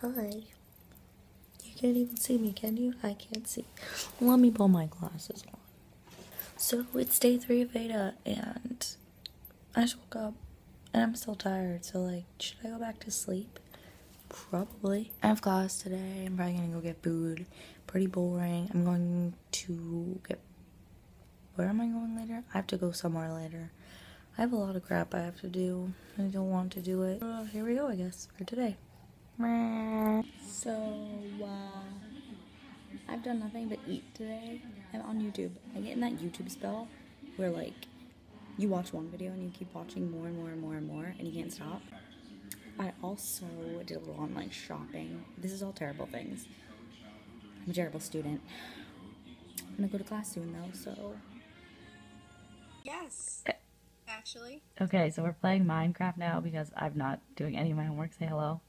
Hi. You can't even see me, can you? I can't see. Let me pull my glasses on. So it's day 3 of VEDA, and I just woke up, and I'm still tired, so like, should I go back to sleep? Probably. I have class today. I'm probably gonna go get food. Pretty boring. I'm going to get... Where am I going later? I have to go somewhere later. I have a lot of crap I have to do. I don't want to do it. Here we go, I guess, for today. So, I've done nothing but eat today. I'm on YouTube. I get in that YouTube spell where, like, you watch one video and you keep watching more and more and more and more, and you can't stop. I also did a little online shopping. This is all terrible things. I'm a terrible student. I'm gonna go to class soon, though, so... Yes, actually. Okay, so we're playing Minecraft now because I'm not doing any of my homework. Say hello.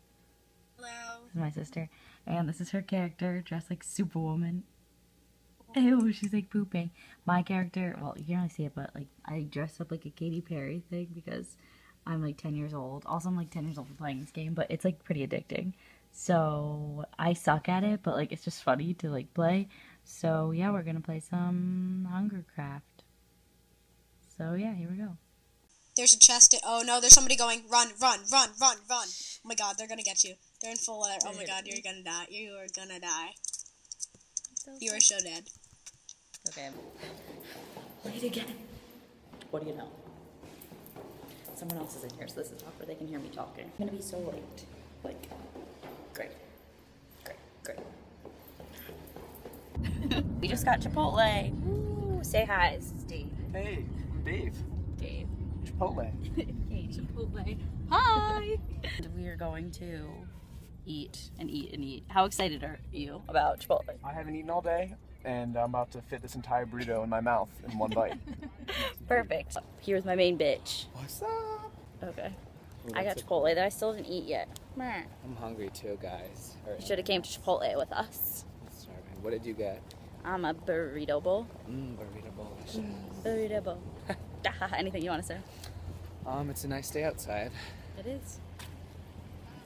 Hello. This is my sister, and this is her character, dressed like Superwoman. Ew, she's like pooping. My character, well, you can't really see it, but like I dressed up like a Katy Perry thing because I'm like 10 years old. Also, I'm like 10 years old playing this game, but it's like pretty addicting. So I suck at it, but like it's just funny to like play. So yeah, we're gonna play some Hunger Craft. So yeah, here we go. There's a chest. Oh no, there's somebody going. Run, run, run, run, run. Oh my god, they're gonna get you. They're in full leather. Oh my god, you're gonna die. You are gonna die. You are so dead. Okay. Late again. What do you know? Someone else is in here, so this is awkward. They can hear me talking. I'm gonna be so late. Like, great. Great, great. We just got Chipotle. Ooh, say hi. This is Dave. Hey, I'm Dave. Dave. Chipotle. Katie. Chipotle. Hi! We are going to eat and eat and eat. How excited are you about Chipotle? I haven't eaten all day, and I'm about to fit this entire burrito in my mouth in one bite. Perfect. Here's my main bitch. What's up? Okay. Well, I got Chipotle that I still didn't eat yet. I'm hungry too, guys. Right. You should have came to Chipotle with us. Starving. What did you get? I'm a burrito bowl. Mmm, burrito bowl. Burrito bowl. Anything you want to say? It's a nice day outside. It is.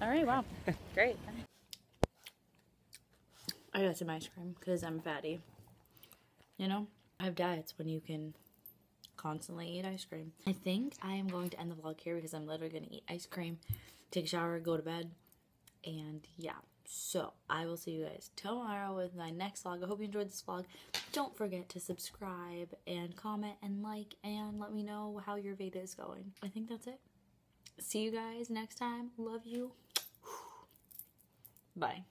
Alright, wow. Great. I got some ice cream because I'm fatty. You know, I have diets when you can constantly eat ice cream. I think I am going to end the vlog here because I'm literally going to eat ice cream, take a shower, go to bed, and yeah. So, I will see you guys tomorrow with my next vlog. I hope you enjoyed this vlog. Don't forget to subscribe and comment and like and let me know how your VEDA is going. I think that's it. See you guys next time. Love you. Bye.